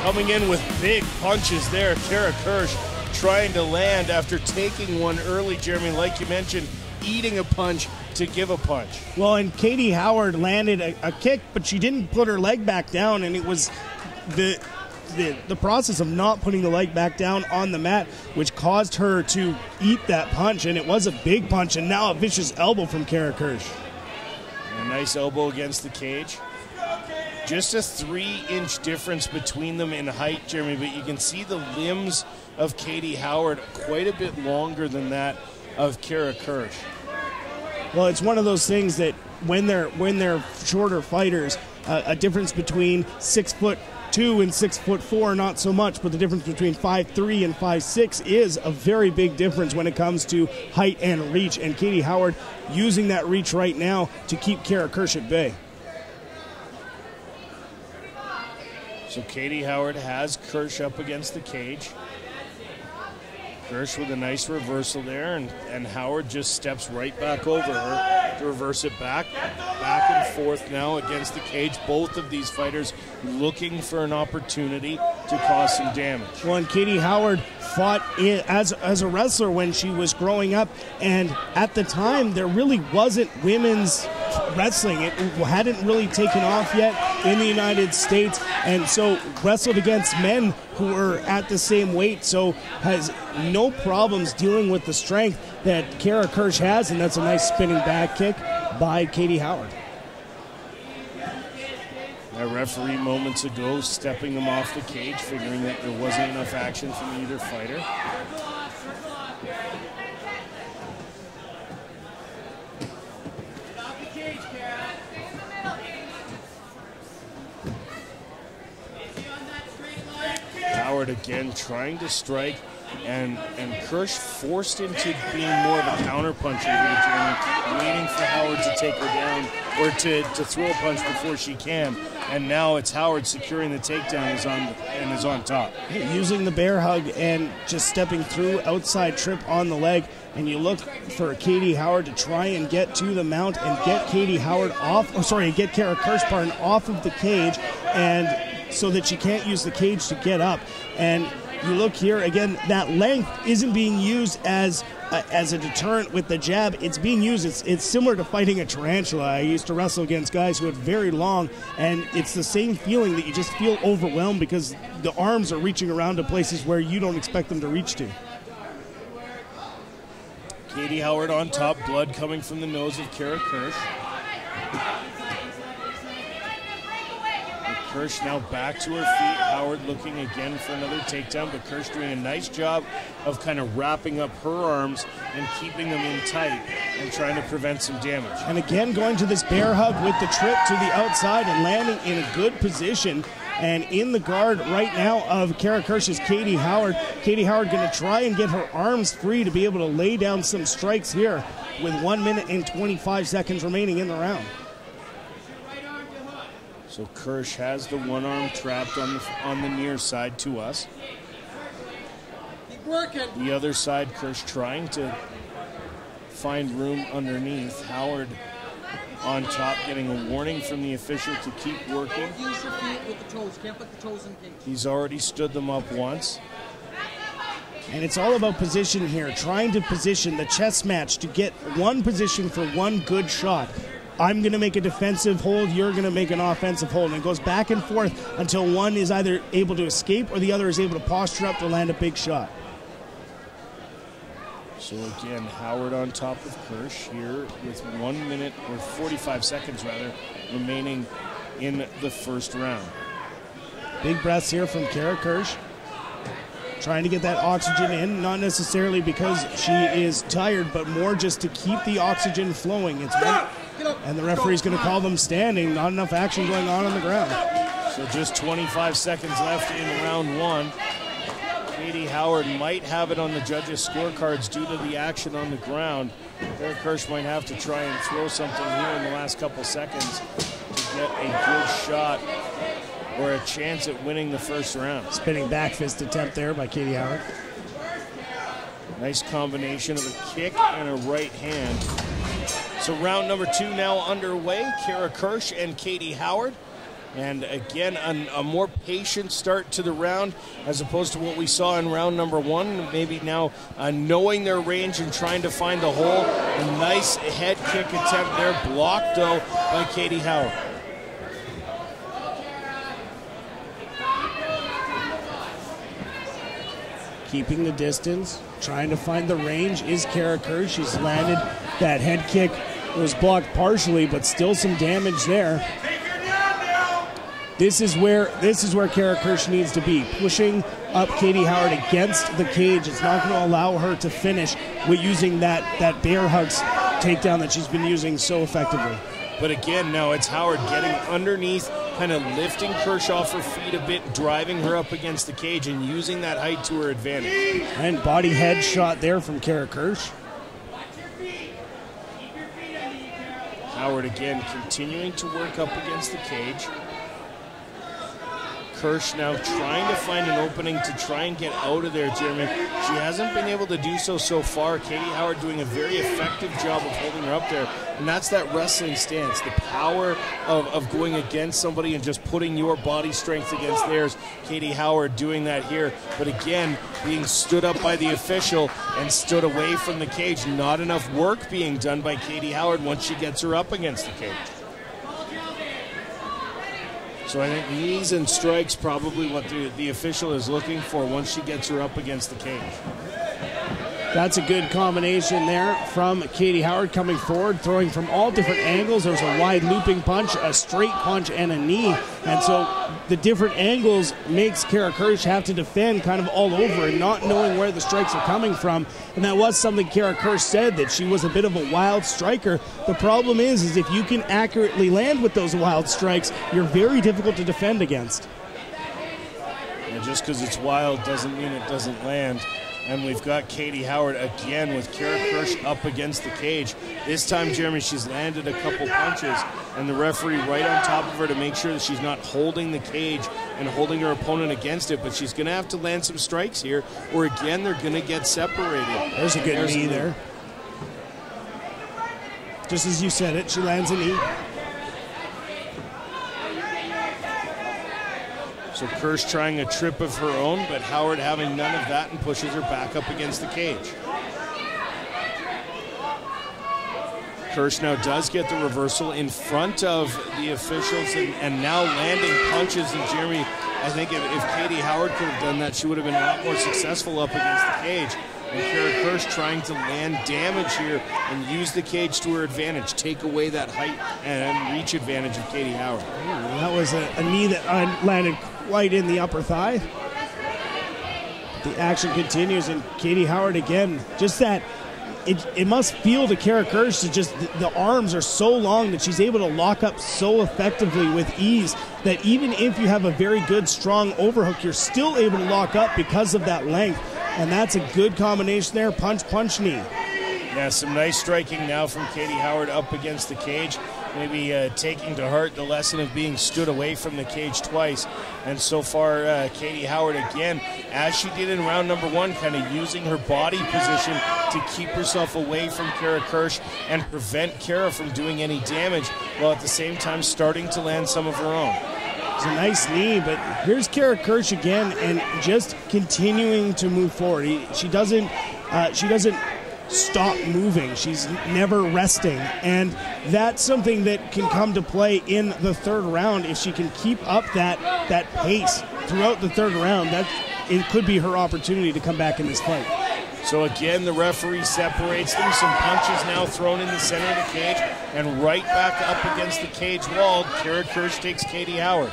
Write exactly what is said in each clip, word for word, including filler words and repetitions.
coming in with big punches there. Kara Kirsh trying to land after taking one early, Jeremy, like you mentioned, eating a punch to give a punch. Well, and Katie Howard landed a, a kick, but she didn't put her leg back down, and it was the, the the process of not putting the leg back down on the mat which caused her to eat that punch, and it was a big punch, and now a vicious elbow from Kara Kirsh. A nice elbow against the cage. Just a three-inch difference between them in height, Jeremy, but you can see the limbs of Katie Howard quite a bit longer than that of Kara Kirsh. Well, it's one of those things that when they're when they're shorter fighters, uh, a difference between six foot two and six foot four, not so much, but the difference between five three and five six is a very big difference when it comes to height and reach. And Katie Howard using that reach right now to keep Kara Kirsh at bay. So Katie Howard has Kirsh up against the cage. Kirsh with a nice reversal there, and, and Howard just steps right back over her to reverse it back. Back and forth now against the cage. Both of these fighters looking for an opportunity to cause some damage. Well, and Katie Howard fought in, as, as a wrestler when she was growing up, and at the time there really wasn't women's wrestling. It hadn't really taken off yet in the United States, and so wrestled against men who were at the same weight, so has no problems dealing with the strength that Kara Kirsh has, and that's a nice spinning back kick by Katie Howard. That referee moments ago stepping them off the cage, figuring that there wasn't enough action from either fighter. Again trying to strike, and and Kirsh forced into being more of a counter puncher here, Jeremy, waiting for Howard to take her down or to, to throw a punch before she can, and now it's Howard securing the takedown is on and is on top. Using the bear hug and just stepping through, outside trip on the leg, and you look for Katie Howard to try and get to the mount and get Katie Howard off, oh sorry, get Kara Kirsh pardon, off of the cage, and so that she can't use the cage to get up. And you look here again, that length isn't being used as a, as a deterrent with the jab. It's being used, it's, it's similar to fighting a tarantula. I used to wrestle against guys who had very long, and it's the same feeling that you just feel overwhelmed because the arms are reaching around to places where you don't expect them to reach to. Katie Howard on top, blood coming from the nose of Kara Kirsh. Kirsh now back to her feet. Howard looking again for another takedown, but Kirsh doing a nice job of kind of wrapping up her arms and keeping them in tight and trying to prevent some damage. And again, going to this bear hug with the trip to the outside and landing in a good position and in the guard right now of Kara Kirsh is Katie Howard. Katie Howard going to try and get her arms free to be able to lay down some strikes here with one minute and twenty-five seconds remaining in the round. So Kirsh has the one arm trapped on the, on the near side to us. Keep working. The other side, Kirsh trying to find room underneath. Howard on top, getting a warning from the official to keep working. Use your feet with the toes. Can't put the toes in cage. He's already stood them up once. And it's all about position here, trying to position the chess match to get one position for one good shot. I'm going to make a defensive hold, you're going to make an offensive hold. And it goes back and forth until one is either able to escape or the other is able to posture up to land a big shot. So again, Howard on top of Kirsh here with one minute or forty-five seconds rather remaining in the first round. Big breaths here from Kara Kirsh. Trying to get that oxygen in, not necessarily because she is tired, but more just to keep the oxygen flowing. It's one, and the referee's going to call them standing. Not enough action going on on the ground. So just twenty-five seconds left in round one. Katie Howard might have it on the judges' scorecards due to the action on the ground. Kara Kirsh might have to try and throw something here in the last couple seconds to get a good shot or a chance at winning the first round. Spinning back fist attempt there by Katie Howard. Nice combination of a kick and a right hand. So round number two now underway. Kara Kirsh and Katie Howard. And again, an, a more patient start to the round as opposed to what we saw in round number one. Maybe now uh, knowing their range and trying to find the hole. A nice head kick attempt there, blocked though by Katie Howard. Keeping the distance, trying to find the range is Kara Kirsh. She's landed that head kick. It was blocked partially, but still some damage there. This is where this is where Kara Kirsh needs to be, pushing up Katie Howard against the cage. It's not going to allow her to finish with using that, that bear hugs takedown that she's been using so effectively. But again, now it's Howard getting underneath, kind of lifting Kirsh off her feet a bit, driving her up against the cage and using that height to her advantage. And body head shot there from Kara Kirsh. Howard again continuing to work up against the cage. Kirsh now trying to find an opening to try and get out of there, Jeremy. She hasn't been able to do so so far. Katie Howard doing a very effective job of holding her up there. And that's that wrestling stance, the power of, of going against somebody and just putting your body strength against theirs. Katie Howard doing that here. But again, being stood up by the official and stood away from the cage. Not enough work being done by Katie Howard once she gets her up against the cage. So I think knees and strikes probably what the, the official is looking for once she gets her up against the cage. That's a good combination there from Katie Howard coming forward, throwing from all different angles. There's a wide looping punch, a straight punch, and a knee. And so the different angles makes Kara Kirsh have to defend kind of all over and not knowing where the strikes are coming from. And that was something Kara Kirsh said, that she was a bit of a wild striker. The problem is, is if you can accurately land with those wild strikes, you're very difficult to defend against. And just because it's wild doesn't mean it doesn't land. And we've got Katie Howard again with Kara Kirsh up against the cage. This time, Jeremy, she's landed a couple punches, and the referee right on top of her to make sure that she's not holding the cage and holding her opponent against it. But she's going to have to land some strikes here, or again, they're going to get separated. There's a good knee there. Just as you said it, she lands a knee. So Kirsh trying a trip of her own, but Howard having none of that and pushes her back up against the cage. Kirsh now does get the reversal in front of the officials and, and now landing punches. And Jeremy, I think if, if Katie Howard could have done that, she would have been a lot more successful up against the cage. And Kara Kirsh trying to land damage here and use the cage to her advantage, take away that height and reach advantage of Katie Howard. Ooh, that was a, a knee that uh, landed quite in the upper thigh. The action continues, and Katie Howard again, just that, it, it must feel to Kara Kirsh to just, the, the arms are so long that she's able to lock up so effectively with ease that even if you have a very good, strong overhook, you're still able to lock up because of that length. And that's a good combination there, punch, punch, knee. Yeah, some nice striking now from Katie Howard up against the cage. Maybe uh, taking to heart the lesson of being stood away from the cage twice. And so far, uh, Katie Howard again, as she did in round number one, kind of using her body position to keep herself away from Kara Kirsh and prevent Kara from doing any damage, while at the same time starting to land some of her own. It's a nice knee, but here's Kara Kirsh again, and just continuing to move forward. She doesn't, uh, she doesn't stop moving. She's never resting, and that's something that can come to play in the third round if she can keep up that that pace throughout the third round. That it could be her opportunity to come back in this fight. So again, the referee separates them. Some punches now thrown in the center of the cage, and right back up against the cage wall. Kara Kirsh takes Katie Howard.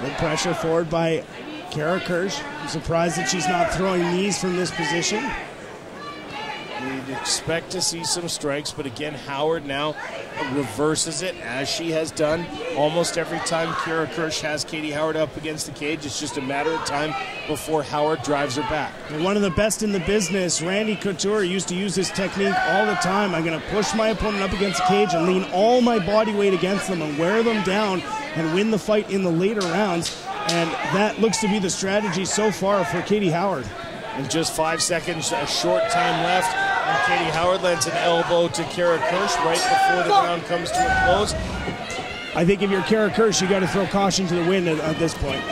Good pressure forward by Kara Kirsh. I'm surprised that she's not throwing knees from this position. We'd expect to see some strikes, but again, Howard now reverses it, as she has done almost every time Kara Kirsh has Katie Howard up against the cage. It's just a matter of time before Howard drives her back. One of the best in the business, Randy Couture, used to use this technique all the time. I'm going to push my opponent up against the cage and lean all my body weight against them and wear them down and win the fight in the later rounds. And that looks to be the strategy so far for Katie Howard. And just five seconds, a short time left. And Katie Howard lands an elbow to Kara Kirsh right before the round comes to a close. I think if you're Kara Kirsh, you got to throw caution to the wind at, at this point.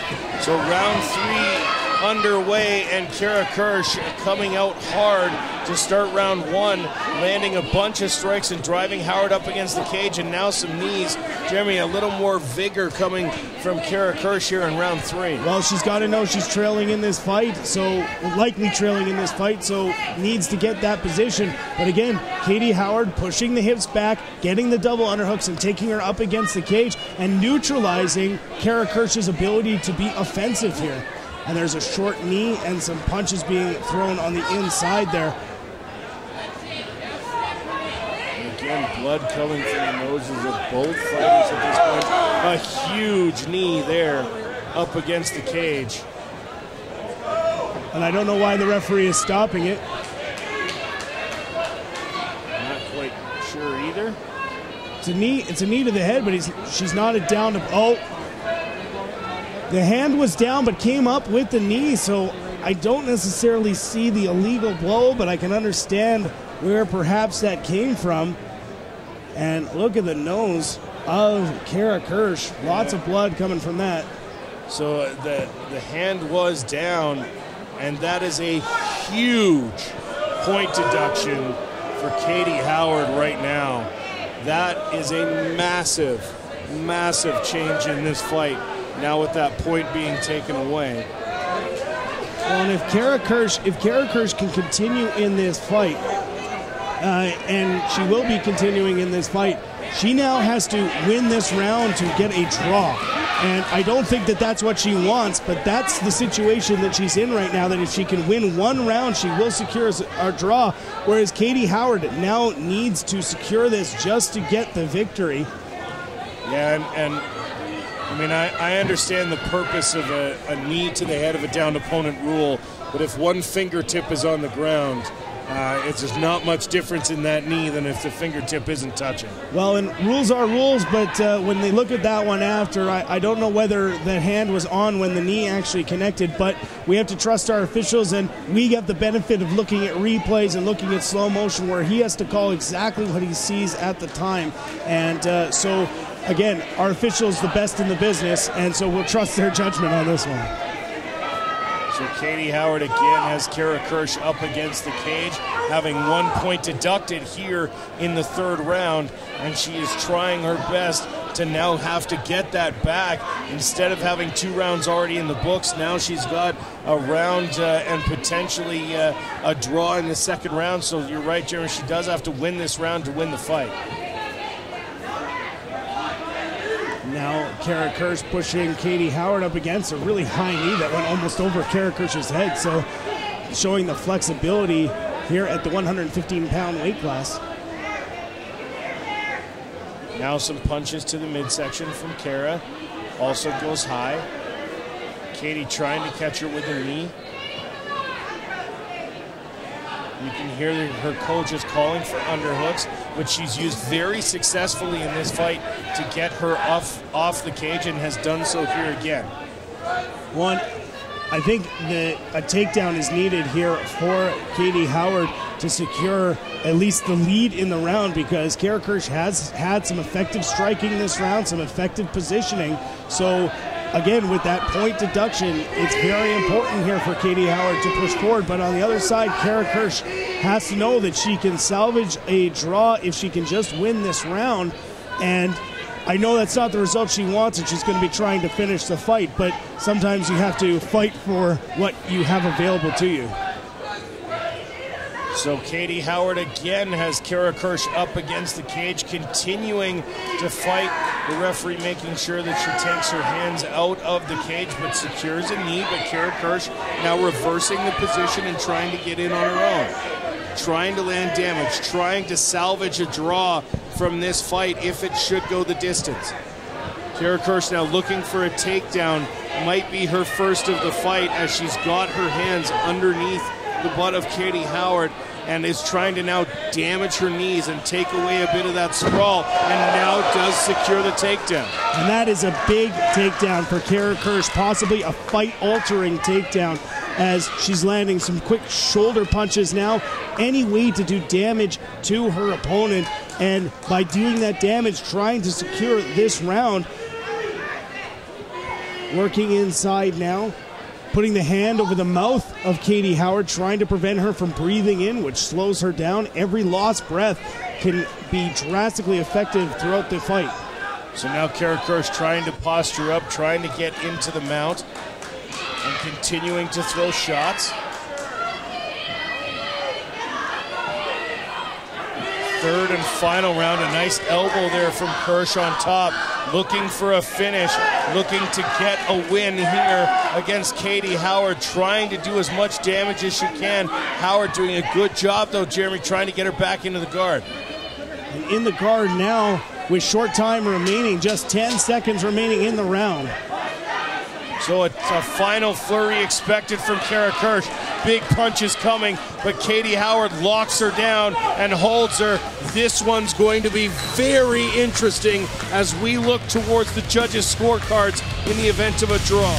So round three underway, and Kara Kirsh coming out hard to start round one, landing a bunch of strikes and driving Howard up against the cage, and now some knees. Jeremy, a little more vigor coming from Kara Kirsh here in round three. Well, she's got to know she's trailing in this fight, so likely trailing in this fight, so needs to get that position. But again, Katie Howard pushing the hips back, getting the double underhooks and taking her up against the cage and neutralizing Kara Kirsh's ability to be offensive here. And there's a short knee and some punches being thrown on the inside there. Again, blood coming from the noses of both fighters at this point. A huge knee there up against the cage. And I don't know why the referee is stopping it. Not quite sure either. It's a knee, it's a knee to the head, but he's, she's nodded down to, oh. The hand was down but came up with the knee, so I don't necessarily see the illegal blow, but I can understand where perhaps that came from. And look at the nose of Kara Kirsh. Lots of blood coming from that. So the, the hand was down, and that is a huge point deduction for Katie Howard right now. That is a massive, massive change in this fight. Now with that point being taken away. Well, and if Kara Kirsh, if Kara Kirsh can continue in this fight, uh, and she will be continuing in this fight, she now has to win this round to get a draw. And I don't think that that's what she wants, but that's the situation that she's in right now, that if she can win one round, she will secure a draw, whereas Katie Howard now needs to secure this just to get the victory. Yeah, and... and I mean, I, I understand the purpose of a, a knee to the head of a downed opponent rule, but if one fingertip is on the ground, uh, it's just not much difference in that knee than if the fingertip isn't touching. Well, and rules are rules, but uh, when they look at that one after, I, I don't know whether the hand was on when the knee actually connected, but we have to trust our officials, and we get the benefit of looking at replays and looking at slow motion where he has to call exactly what he sees at the time. And uh, so... Again, our officials the best in the business, and so we'll trust their judgment on this one. So Katie Howard again has Kara Kirsh up against the cage, having one point deducted here in the third round, and she is trying her best to now have to get that back. Instead of having two rounds already in the books, now she's got a round uh, and potentially uh, a draw in the second round. So you're right, Jeremy, she does have to win this round to win the fight. Now Kara Kirsh pushing Katie Howard up against a really high knee that went almost over Kara Kirsh's head, so showing the flexibility here at the one fifteen pound weight class. Now some punches to the midsection from Kara. Also goes high. Katie trying to catch her with her knee. You can hear her coach is calling for underhooks, which she's used very successfully in this fight to get her off, off the cage, and has done so here again. One, I think the, a takedown is needed here for Katie Howard to secure at least the lead in the round, because Kara Kirsh has had some effective striking this round, some effective positioning. So again, with that point deduction, it's very important here for Katie Howard to push forward. But on the other side, Kara Kirsh has to know that she can salvage a draw if she can just win this round. And I know that's not the result she wants, and she's going to be trying to finish the fight. But sometimes you have to fight for what you have available to you. So Katie Howard again has Kara Kirsh up against the cage, continuing to fight. The referee making sure that she takes her hands out of the cage, but secures a knee. But Kara Kirsh now reversing the position and trying to get in on her own. Trying to land damage, trying to salvage a draw from this fight if it should go the distance. Kara Kirsh now looking for a takedown. Might be her first of the fight, as she's got her hands underneath the butt of Katie Howard, and is trying to now damage her knees and take away a bit of that sprawl, and now does secure the takedown. And that is a big takedown for Kara Kirsh, possibly a fight-altering takedown, as she's landing some quick shoulder punches now. Any way to do damage to her opponent, And by doing that damage, trying to secure this round. Working inside now, putting the hand over the mouth of Katie Howard, trying to prevent her from breathing in, which slows her down. Every lost breath can be drastically effective throughout the fight. So now Kara Kirsh trying to posture up, trying to get into the mount, and continuing to throw shots. Third and final round, a nice elbow there from Kirsh on top, looking for a finish, looking to get a win here against Katie Howard, trying to do as much damage as she can. Howard doing a good job though, Jeremy, trying to get her back into the guard. And in the guard now, with short time remaining, just ten seconds remaining in the round. So it's a final flurry expected from Kara Kirsh. Big punches coming, but Katie Howard locks her down and holds her. This one's going to be very interesting as we look towards the judges' scorecards in the event of a draw.